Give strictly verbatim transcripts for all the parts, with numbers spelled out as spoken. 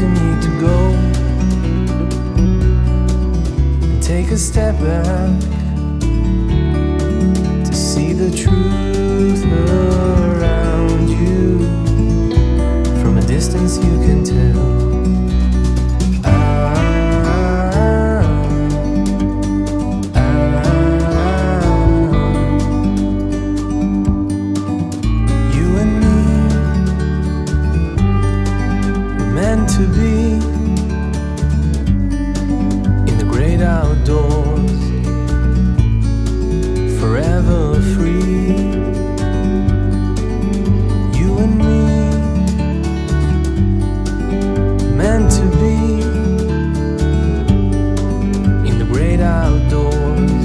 You need to go and take a step back to see the truth around you. From a distance you can tell. To be in the great outdoors, forever free. You and me, meant to be in the great outdoors,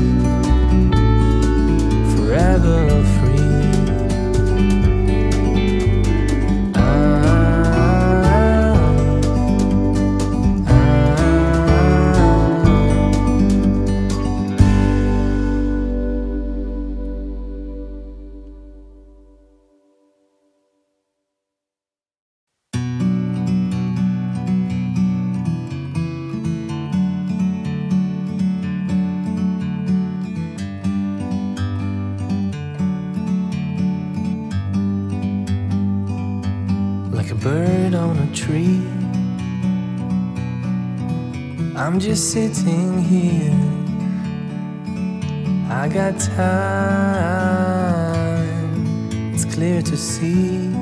forever free. Like a bird on a tree, I'm just sitting here, I got time, it's clear to see.